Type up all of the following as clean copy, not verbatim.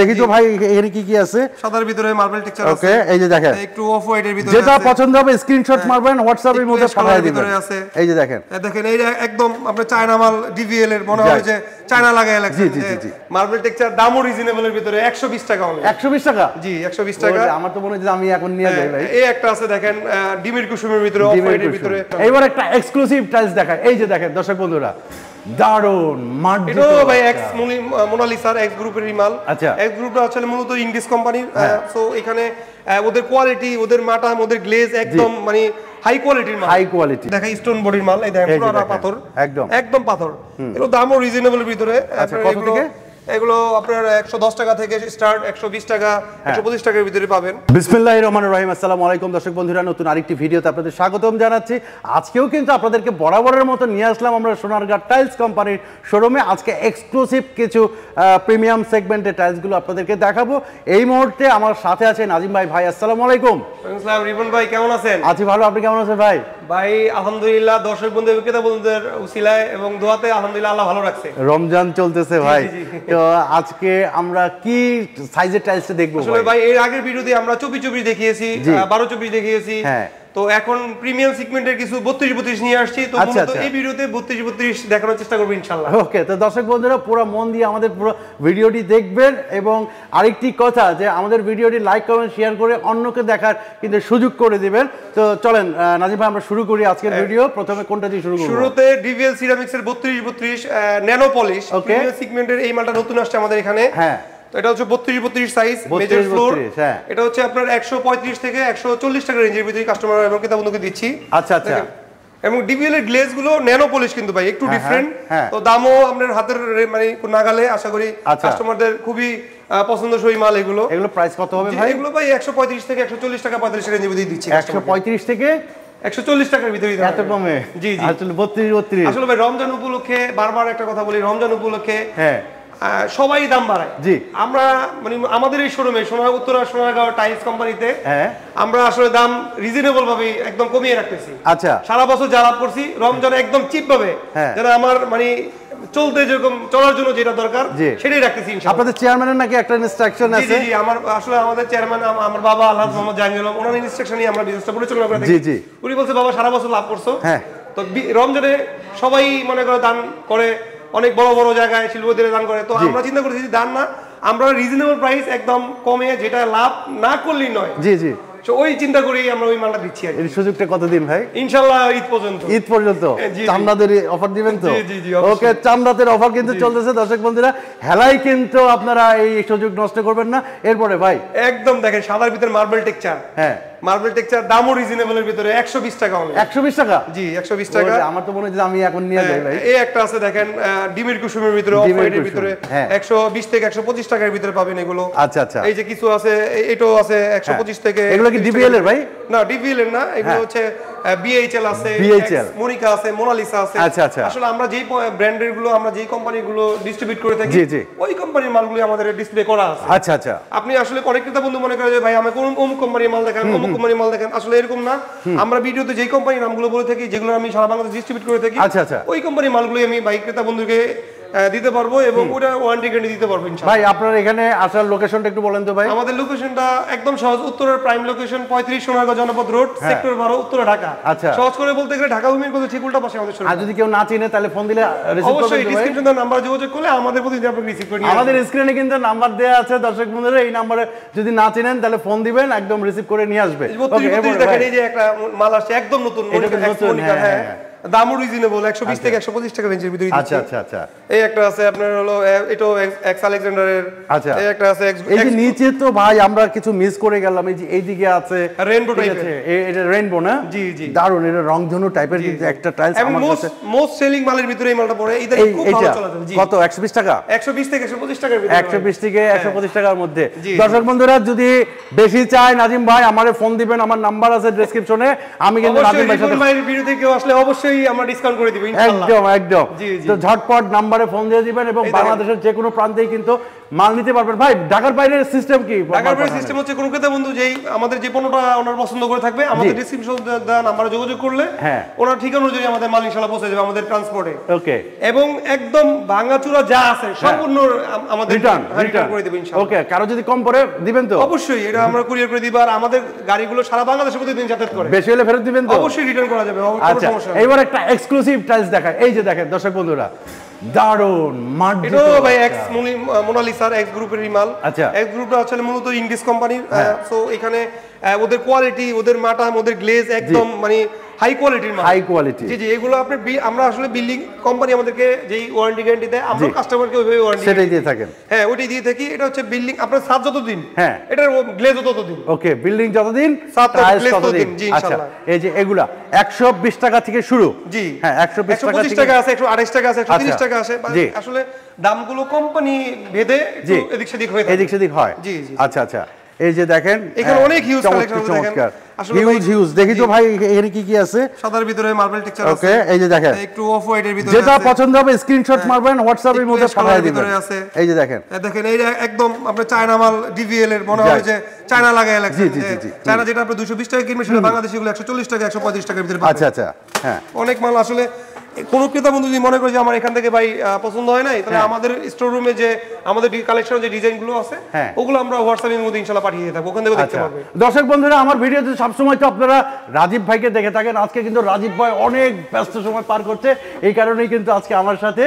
দেখি তো ভাই এখানে কি কি আছে। সাদার ভিতরে মার্বেল টেক্সচার আছে। ওকে এই যে দেখেন একটু অফ হোয়াইটের ভিতরে যেটা পছন্দ হবে স্ক্রিনশট মারবেন WhatsApp এর মধ্যে পাঠিয়ে দিবেন। এই যে দেখেন দেখেন এই একদম আপনি চায়না মাল DBL এর মনে হয় যে চায়না লাগায় লাগছে। জি জি জি মার্বেল টেক্সচার দামও রিজনেবল এর ভিতরে 120 টাকা হলো। 120 টাকা জি 120 টাকা আমার তো মনে হয় যে আমি এখন নিয়ে যাই ভাই। এই একটা আছে দেখেন ডিমের কুসুমের ভিতরে অফ হোয়াইটের ভিতরে। এবারে একটা এক্সক্লুসিভ টাইলস দেখায়। এই যে দেখেন দর্শক বন্ধুরা দারুন মার্জিত এটা ভাই এক্স মোনালিসার এক্স গ্রুপের মাল। আচ্ছা এক্স গ্রুপটা আসলে মূলত ইংলিশ কোম্পানি, সো এখানে ওদের কোয়ালিটি ওদের মাটা ওদের গ্লেজ একদম মানে হাই কোয়ালিটির মাল, হাই কোয়ালিটি। দেখেন স্টোন বডির মাল, এই দেখেন পুরো পাথর, একদম একদম পাথর। এর দামও রিজনেবল ভিতরে। আচ্ছা কত থেকে? এগুলো আপনার 110 টাকা থেকে স্টার্ট, 120 টাকা 125 টাকার ভিতরে পাবেন। বিসমিল্লাহির রহমানির রহিম। আসসালামু আলাইকুম দর্শক বন্ধুরা, নতুন আরেকটি ভিডিওতে আপনাদের স্বাগতম জানাচ্ছি। আজকেও কিন্তু আপনাদেরকে বরাবরের মতো নিয়ে আসলাম আমরা সোনারগাঁও টাইলস কোম্পানির শোরুমে। আজকে এক্সক্লুসিভ কিছু প্রিমিয়াম সেগমেন্টের টাইলসগুলো আপনাদেরকে দেখাবো। এই মুহূর্তে আমার সাথে আছে নাজিম ভাই। ভাই আসসালামু আলাইকুম। ওয়ালাইকুম আসসালাম রিপন ভাই, কেমন আছেন? আছি ভালো, আপনি কেমন আছেন ভাই? ভাই আলহামদুলিল্লাহ, দর্শক বন্ধু বিক্রেতা বন্ধুদের উসিলায় এবং দোয়াতে আলহামদুলিল্লাহ আল্লাহ ভালো রাখছে। রমজান চলতেছে ভাই, আজকে আমরা কি সাইজের টাইলস দেখব ভাই? ভাই এর আগের ভিডিওতে আমরা 24-24 দেখিয়েছি, 12-24 দেখিয়েছি। হ্যাঁ তো এখন প্রিমিয়াম সেগমেন্টের কিছু 32-32 নিয়ে আসছি। তো মূলত এই ভিডিওতে 32-32 দেখানোর চেষ্টা করব ইনশাআল্লাহ। ওকে তো দর্শক বন্ধুরা পুরো মন দিয়ে আমাদের পুরো ভিডিওটি দেখবেন। এবং আরেকটি কথা যে আমাদের ভিডিওটি লাইক কমেন্ট শেয়ার করে অন্যকে দেখার কিন্তু সুযোগ করে দিবেন। তো চলেন নাজিম ভাই আমরা শুরু করি আজকের ভিডিও। প্রথমে কোনটা দিয়ে শুরু করব? শুরুতে DBL সিরামিক্সের 32-32 ন্যানো পলিশ প্রিমিয়াম সেগমেন্টের এই মালটা নতুন আসছে আমাদের এখানে। হ্যাঁ এটা হচ্ছে 32-32 সাইজ মেজর ফ্লোর। এটা হচ্ছে আপনার 135 থেকে 140 টাকা রেঞ্জের ভিতরে কাস্টমার এবং ক্রেতা বন্ধুকে দিচ্ছি। আচ্ছা আচ্ছা এবং DBL এর গ্লেজ গুলো ন্যানো পলিশ কিন্তু ভাই একটু ডিফারেন্ট। তো দামও আপনার হাতের মানে নাগালে, আশা করি কাস্টমারদের খুবই পছন্দসই মাল এগুলো। এগুলো প্রাইস কত হবে ভাই? এগুলো ভাই 135 থেকে 140 টাকা 45 রেঞ্জের ভিতরে দিচ্ছি। 135 থেকে 140 টাকার ভিতরে এত কমে? জি জি আসলে 32-32 আসলে ভাই রমজান উপলক্ষে বারবার একটা কথা বলি, রমজান উপলক্ষে হ্যাঁ সবাই দাম বাড়ায়। জি আমরা মানে আমাদের এই শোরুমে সোনারগাঁও উত্তরা সোনারগাঁও টাইলস কোম্পানিতে আমরা আসলে দাম রিজনেবল ভাবে একদম কমিয়ে রাখতেছি। আচ্ছা সারা বছর যা লাভ করছি রমজানে একদম চিপ ভাবে, যারা আমার মানে চলতে যেরকম চলার জন্য যেটা দরকার সেটাই রাখতেছি ইনশাআল্লাহ। আপনাদের চেয়ারম্যানের নাকি একটা ইনস্ট্রাকশন আছে? জি জি আমার আসলে আমাদের চেয়ারম্যান আমার বাবা আলহাজ মোহাম্মদ জাহাঙ্গীর আলম, ওনার ইনস্ট্রাকশনই আমরা বিজনেসটা পরিচালনা করে থাকি। জি জি উনি বলছে বাবা সারা বছর লাভ করছো, হ্যাঁ তো রমজানে সবাই মনে করে দান করে, অনেক বড় বড় জায়গায় শিল্পপতিরা দান করে। তো আমরা চিন্তা করেছি দান না, আমরা রিজনেবল প্রাইস একদম কমে যেটা লাভ না করলেই নয়। জি জি ওই চিন্তা করেই আমরা ওই মালটা দিচ্ছি। এই সুযোগটা কতদিন ভাই? ইনশাআল্লাহ ঈদ পর্যন্ত। ঈদ পর্যন্ত চামড়াদের অফার দিবেন তো? জি জি ওকে চামড়াদের অফার কিন্তু চলতেছে দর্শক বন্ধুরা, হেলাই কিন্তু আপনারা এই সুযোগ নষ্ট করবেন না। এরপরে ভাই একদম দেখেন সাদার ভিতরে মার্বেল টেক্সচার। হ্যাঁ মার্বেল টেক্সচার দামও রিজনেবলের ভিতরে 120 টাকা হলো। 120 টাকা? জি 120 টাকা আমার তো মনে হয় যে আমি এখন নিয়ে যাই ভাই। এই একটা আছে দেখেন ডিমের কুসুমের ভিতরে অফ হোয়াইটের ভিতরে 120 থেকে 125 টাকার ভিতরে পাবেন এগুলো। আচ্ছা আচ্ছা এই যে কিছু আছে এটাও আছে 125 থেকে। এগুলো কি DBL এর ভাই? না DBL এর না, এগুলো হচ্ছে BHL আছে, মোনিকা আছে, মোনা লিসা আছে। আচ্ছা আচ্ছা আসলে আমরা যেই ব্র্যান্ডের গুলো আমরা যেই কোম্পানি গুলো ডিস্ট্রিবিউট করে থাকি ওই কোম্পানির মালগুলো আমাদের ডিসপ্লে করা আছে। আচ্ছা আচ্ছা আপনি আসলে অনেক ক্রেতা বন্ধু মনে করে যে ভাই আমি কোন কোম্পানির মাল দেখান, কোন কোম্পানির মাল দেখান, আসলে এরকম না। আমরা ভিডিওতে যেই কোম্পানির নামগুলো বলে থাকি যেগুলো আমি সারা বাংলাদেশে ডিস্ট্রিবিউট করে থাকি ওই কোম্পানির মালগুলো আমি ভাই ক্রেতা বন্ধুকে দিতে পারবো এবং ওটা ওয়ারেন্টি গ্যারান্টি দিতে পারবো ইনশাআল্লাহ। ভাই আপনারা এখানে আসার লোকেশনটা একটু বলেন তো ভাই? আমাদের লোকেশনটা একদম সহজ, উত্তরের প্রাইম লোকেশন 35 সোনারগাঁও জনপদ রোড, সেক্টর 12, উত্তরা ঢাকা। আচ্ছা সহজ করে বলতে গেলে ঢাকা উমির কোলে ঠিক উল্টা পাশে আমাদের শোরুম। আর যদি কেউ না চিনে তাহলে ফোন দিলে রিসিভ করবে। অবশ্যই ডিসক্রিপশনে নাম্বার যোগাযোগ করলে আমাদের প্রতি আপনি রিসিভ করে নিয়ে, আমাদের স্ক্রিনে কিন্তু নাম্বার দেয়া আছে দর্শক বন্ধুরা, এই নম্বরে যদি না চিনেন তাহলে ফোন দিবেন একদম রিসিভ করে নিয়ে আসবে। ওকে দেখেন এই যে একটা মাল আসছে একদম নতুন, মনিকা হ্যাঁ দামও রিজনেবল 120 থেকে 125 টাকা রেঞ্জের ভিতরে। আচ্ছা আচ্ছা আচ্ছা এই একটা আছে আপনার হলো এটাও এক্স আলেকজান্ডারের। আচ্ছা এই একটা আছে এই যে নিচে তো ভাই আমরা কিছু মিস করে গেলাম, এই যে এইদিকে আছে রেইনবো টাইপের, এটা রেইনবো না? জি জি দারুন, এটা রংধনু টাইপের কিন্তু একটা টাইলস আমাদের কাছে মোস্ট সেলিং মালের ভিতরে এই মালটা পড়ে। এটা খুব ভালো চলে যাবে। জি কত? 120 টাকা? 120 থেকে 125 টাকার ভিতরে, 120 থেকে 125 টাকার মধ্যে। দর্শক বন্ধুরা যদি বেশি চাই নাজিম ভাই আমারে ফোন দিবেন, আমার নাম্বার আছে ডেসক্রিপশনে। আমি কিন্তু নাজিম ভাইয়ের ভিডিওতে কেউ আসলে অবশ্যই আমরা ডিসকাউন্ট করে দিব ইনশাআল্লাহ। একদম একদম তো ঝটপট নম্বরে ফোন দিয়ে দিবেন এবং বাংলাদেশের যে কোনো প্রান্তেই কিন্তু মাল নিতে পারবেন। ভাই ঢাকার বাইরে সিস্টেম কি? ঢাকার বাইরে সিস্টেম হচ্ছে কোন ক্রেতা বন্ধু যেই আমাদের যে পণ্যটা ওনার পছন্দ করে থাকবে আমাদের ডিসক্রিপশন দেওয়া নম্বরে যোগাযোগ করলে হ্যাঁ ওনার ঠিকানা অনুযায়ী আমাদের মাল ইনশাআল্লাহ পৌঁছে যাবে আমাদের ট্রান্সপোর্টে। ওকে, এবং একদম ভাঙাচুরা যা আছে সম্পূর্ণ আমাদের রিটার্ন করে দেব ইনশাআল্লাহ। ওকে, কারো যদি কম পড়ে দিবেন তো? অবশ্যই, এটা আমরা কুরিয়ার করে দিব। আর আমাদের গাড়িগুলো সারা বাংলাদেশে প্রতিদিন যাতায়াত করে, বেশি হলে ফেরত দিবেন তো? অবশ্যই রিটার্ন করা যাবে, কোনো সমস্যা নেই। এইবার একটা এক্সক্লুসিভ টাইলস দেখাই, এই যে দেখেন দর্শক বন্ধুরা দারুন মার্জিত। এটা ভাই এক্স মোনালিসার এক্স গ্রুপের মাল। আচ্ছা, এক্স গ্রুপটা আসলে মূলত ইংলিশ কোম্পানি, সো এখানে ওদের কোয়ালিটি, ওদের মাটাম, ওদের গ্লেজ একদম মানে হাই কোয়ালিটির মাল, হাই কোয়ালিটি। জি জি, এগুলো আপনি আমরা আসলে বিল্ডিং কোম্পানি আমাদেরকে যেই ওয়ারেন্টি গ্যারান্টি দেয় আমরা কাস্টমারকে ওইভাবে ওয়ারেন্টি সেটাই দিয়ে থাকেন। হ্যাঁ, ওইটাই দিয়ে থাকি। এটা হচ্ছে বিল্ডিং আপনার ছাদ যতদিন, হ্যাঁ এটার গ্লেজ ততদিন। ওকে, বিল্ডিং যতদিন ছাদ ততদিন। জি ইনশাআল্লাহ। এই যে এগুলা 120 টাকা থেকে শুরু। জি হ্যাঁ, 120 টাকা থেকে 125 টাকা আছে, 128 টাকা আছে, 130 টাকা আছে। আসলে দামগুলো কোম্পানি ভেদে এদিক সেদিক হয়, এদিক সেদিক হয়। জি জি, আচ্ছা আচ্ছা। এই যে দেখেন এখানে অনেক হিউজ কালেকশন আছে, দেখেন আসলে হিউজ হিউজ। দেখি তো ভাই এখানে কি কি আছে। সাদার ভিতরে মার্বেল টেক্সচার আছে। ওকে, এই যে দেখেন একটু অফ হোয়াইট এর ভিতরে আছে, যেটা পছন্দ হবে স্ক্রিনশট মারবেন WhatsApp এর মধ্যে পাঠিয়ে দিবেন। এই যে দেখেন, দেখেন এই একদম আপনি চায়না মাল, DBL এর মনে হয় যে চায়না লাগায় লাগছে। জি জি, চায়না যেটা আপনি 220 টাকা কিনবেন সেটা বাংলাদেশি গুলো 140 টাকা 135 টাকার ভিতরে পাবেন। আচ্ছা আচ্ছা, হ্যাঁ অনেক মাল। আসলে কোন ক্রেতা বন্ধু যদি মনে করে যে আমার এখান থেকে ভাই পছন্দ হয় নাই, তাহলে আমাদের স্টোর রুমে যে আমাদের কালেকশন যে ডিজাইনগুলো আছে ওগুলো আমরা WhatsApp এর মধ্যে ইনশাআল্লাহ পাঠিয়ে দেব, ওখান থেকে দেখতে পারবে। দর্শক বন্ধুরা, আমার ভিডিওতে সব সময় তো আপনারা রাজীব ভাইকে দেখে থাকেন। আজকে কিন্তু রাজীব ভাই অনেক ব্যস্ত সময় পার করতে, এই কারণেই কিন্তু আজকে আমার সাথে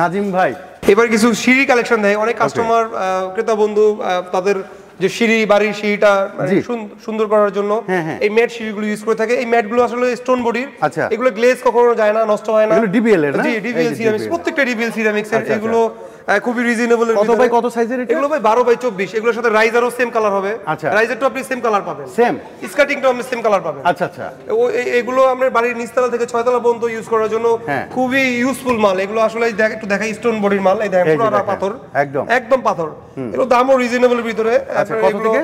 নাজিম ভাই। এবার কিছু সিঁড়ি কালেকশন দেয়, অনেক কাস্টমার ক্রেতা বন্ধু তাদের যে সিঁড়ি, বাড়ির সিঁড়িটা সুন্দর করার জন্য এই ম্যাট সিঁড়িগুলো ইউজ করে থাকে। এই ম্যাটগুলো আসলে স্টোন বডির, এগুলো গ্লেজ কখনো যায় না, নষ্ট হয় না। DBL এর না? জি, DBL সিরামিক্স, প্রত্যেকটা DBL সিরামিক্স এর। এগুলো খুবই রিজনেবল এর। কত বাই কত সাইজের এটা? এগুলো ভাই 12 বাই 24। এগুলোর সাথে রাইজারও সেম কালার হবে। রাইজারটা আপনি সেম কালার পাবেন, সেম স্কার্টিংটাও আপনি সেম কালার পাবেন। আচ্ছা আচ্ছা, এগুলো আমরা বাড়ির নিচতলা থেকে 6 তলা পর্যন্ত ইউজ করার জন্য খুবই ইউজফুল মাল। এগুলো আসলে একটু দেখাই স্টোন বডির মাল। এই দেখেন পুরো পাথর, একদম একদম পাথর। এগুলো দামও রিজনেবল এর ভিতরে। কত থেকে?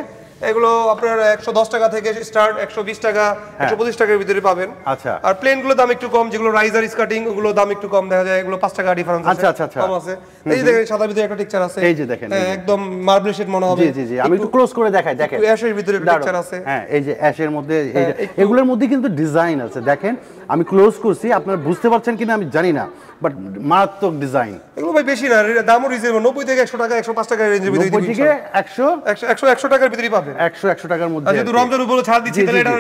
এগুলো আপনার 110 টাকা থেকে স্টার্ট, 120 টাকা 125 টাকার ভিতরে পাবেন। আচ্ছা, আর প্লেন গুলো দাম একটু কম, যেগুলো রাইজার স্কার্টিং ওগুলো দাম একটু কম দেখা যায়, এগুলো 5 টাকা ডিফারেন্স আছে। আচ্ছা আচ্ছা, কম আছে। এই যে দেখেন সাদা ভিতরে একটা টেক্সচার আছে। এই যে দেখেন একদম মার্বেল শেড মনে হবে। জি জি জি, আমি একটু ক্লোজ করে দেখাই। দেখেন অ্যাশের ভিতরে টেক্সচার আছে। হ্যাঁ, এই যে অ্যাশের মধ্যে এই যে এগুলোর মধ্যে কিন্তু ডিজাইন আছে। দেখেন আমি ক্লোজ করছি, আপনারা বুঝতে পারছেন কিনা আমি জানি না, বাট মারাত্মক ডিজাইন। এগুলো ভাই বেশি না, দামও রিজনেবল, 90 থেকে 100 টাকা 105 টাকার রেঞ্জের ভিতরে। 90 থেকে 100 টাকার ভিতরে পাবেন, 100 টাকার মধ্যে। যদি রমজান উপরে ছাড় দিচ্ছি তাহলে এটা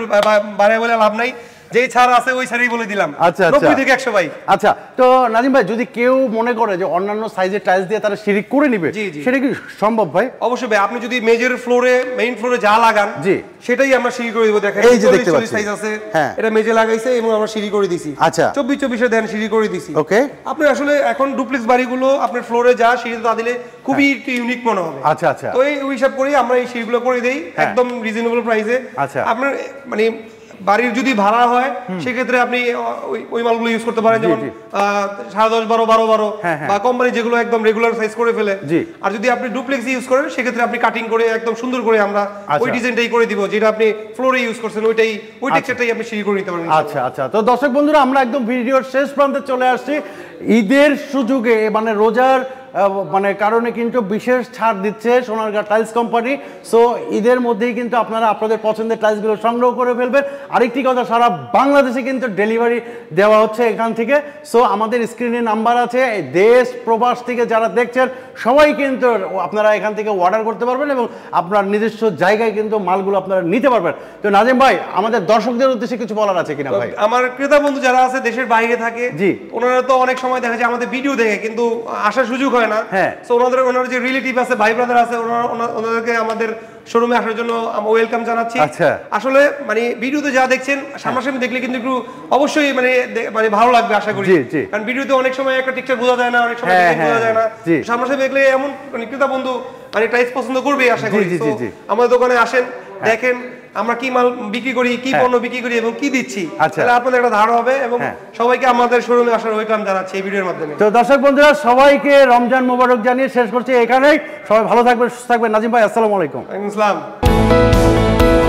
বাড়ায় বলে লাভ নাই, যেই ছাড় আছে ওই ছাড়ই বলে দিলাম। আচ্ছা আচ্ছা, 90 থেকে 100 ভাই। আচ্ছা, তো নাজিম ভাই যদি কেউ মনে করে যে অন্যান্য সাইজের টাইলস দিয়ে তারা সিঁড়ি করে নেবে, সেটা কি সম্ভব ভাই? অবশ্যই ভাই, আপনি যদি মেজর ফ্লোরে, মেইন ফ্লোরে যা লাগান জি সেটাই আমরা সিঁড়ি করে দেব। দেখেন এই যে দেখতে পাচ্ছেন সাইজ আছে, এটা মেজে লাগাইছে এবং আমরা সিঁড়ি করে দিছি। আচ্ছা, 24 এর দেন সিঁড়ি করে দিছি। ওকে, আপনি আসলে এখন ডুপ্লেক্স বাড়িগুলো আপনার ফ্লোরে যা সিঁড়ি তা দিলে খুবই ইউনিক মনে হবে। আচ্ছা আচ্ছা, তো এই হিসাব করেই আমরা এই সিঁড়িগুলো করে দেই একদম রিজনেবল প্রাইসে। আচ্ছা, আপনার মানে বাড়ির যদি ভাড়া হয় সেক্ষেত্রে আপনি ওই মালগুলো ইউজ করতে পারেন, যেমন 10.5 12 বা কোম্পানি যেগুলো একদম রেগুলার সাইজ করে ফেলে। আর যদি আপনি ডুপ্লেক্স ইউজ করেন সেক্ষেত্রে আপনি কাটিং করে একদম সুন্দর করে আমরা ওই ডিজাইনটাই করে দিব, যেটা আপনি ফ্লোরে ইউজ করছেন ওইটাই, ওই টেক্সচারটাই আপনি সিঁড়ি করে নিতে পারেন। আচ্ছা আচ্ছা, তো দর্শক বন্ধুরা, আমরা একদম ভিডিওর শেষ প্রান্তে চলে আসছি। ঈদের সুযোগে মানে রোজার মানে কারণে কিন্তু বিশেষ ছাড় দিচ্ছে সোনারগাঁও টাইলস কোম্পানি। সো ঈদের মধ্যেই কিন্তু আপনারা আপনাদের পছন্দের টাইলসগুলো সংগ্রহ করে ফেলবেন। আরেকটি কথা, সারা বাংলাদেশে কিন্তু ডেলিভারি দেওয়া হচ্ছে এখান থেকে। সো আমাদের স্ক্রিনে নাম্বার আছে, দেশ প্রবাস থেকে যারা দেখছেন সবাই কিন্তু আপনারা এখান থেকে অর্ডার করতে পারবেন এবং আপনার নিজস্ব জায়গায় কিন্তু মালগুলো আপনারা নিতে পারবেন। তো নাজিম ভাই, আমাদের দর্শকদের উদ্দেশ্যে কিছু বলার আছে কিনা ভাই? আমার ক্রেতা বন্ধু যারা আছে দেশের বাইরে থাকে, জি ওনারা তো অনেক সময় দেখা যায় আমাদের ভিডিও দেখে কিন্তু আসার সুযোগ হয় না। হ্যাঁ, সো ওনার যে রিলেটিভ আছে, ভাই ব্রাদার আছে, ওনাদেরকে আমাদের শোরুমে আসার জন্য ওয়েলকাম জানাচ্ছি। আচ্ছা, আসলে মানে ভিডিওতে যা দেখছেন সামনাসামনি দেখলে কিন্তু একটু অবশ্যই মানে মানে ভালো লাগবে আশা করি, কারণ ভিডিওতে অনেক সময় একটা টিকচার বোঝা যায় না, অনেক সময় বোঝা যায় না। সামনাসামনি দেখলে এমন ক্রেতা বন্ধু মানে টাইস পছন্দ করবে আশা করি। আমাদের দোকানে আসেন, দেখেন আমরা কি মাল বিক্রি করি, কি পণ্য বিক্রি করি এবং কি দিচ্ছি, তাহলে আপনাদের একটা ধারণা হবে। এবং সবাইকে আমাদের শোরুমে আসার ওয়েলকাম জানাচ্ছি এই ভিডিওর মাধ্যমে। তো দর্শক বন্ধুরা, সবাইকে রমজান মোবারক জানিয়ে শেষ করছি এখানেই। সবাই ভালো থাকবেন, সুস্থ থাকবেন। নাজিম ভাই, আসসালামু আলাইকুম। ওয়ালাইকুম আসসালাম।